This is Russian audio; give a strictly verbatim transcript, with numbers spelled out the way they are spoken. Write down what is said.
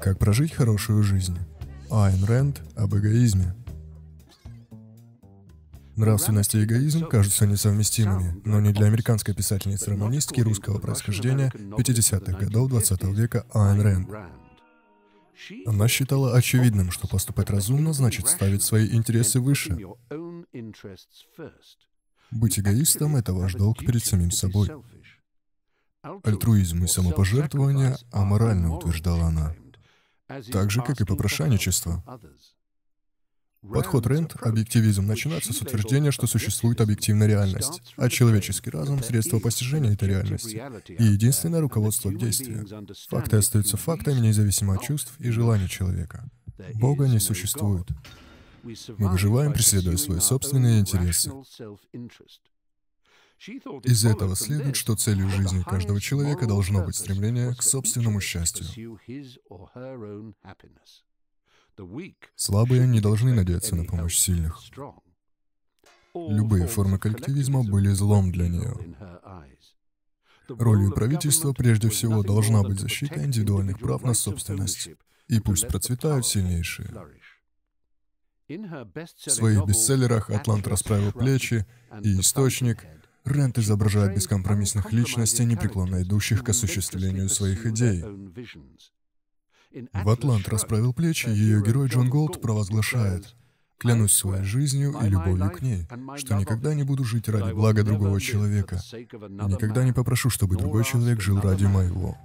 Как прожить хорошую жизнь? Айн Рэнд об эгоизме. Нравственность и эгоизм кажутся несовместимыми, но не для американской писательницы-романистки русского происхождения пятидесятых годов двадцатого века Айн Рэнд. Она считала очевидным, что поступать разумно значит ставить свои интересы выше. Быть эгоистом — это ваш долг перед самим собой. Альтруизм и самопожертвование аморально, утверждала она, так же, как и попрошайничество. Подход Рэнд, объективизм, начинается с утверждения, что существует объективная реальность, а человеческий разум — средство постижения этой реальности и единственное руководство к действию. Факты остаются фактами, независимо от чувств и желаний человека. Бога не существует. Мы выживаем, преследуя свои собственные интересы. Из этого следует, что целью жизни каждого человека должно быть стремление к собственному счастью. Слабые не должны надеяться на помощь сильных. Любые формы коллективизма были злом для нее. Ролью правительства прежде всего должна быть защита индивидуальных прав на собственность. И пусть процветают сильнейшие. В своих бестселлерах «Атлант расправил плечи» и «Источник» Рэнд изображает бескомпромиссных личностей, непреклонно идущих к осуществлению своих идей. В «Атлант расправил плечи» ее герой Джон Голд провозглашает: «Клянусь своей жизнью и любовью к ней, что никогда не буду жить ради блага другого человека, и никогда не попрошу, чтобы другой человек жил ради моего».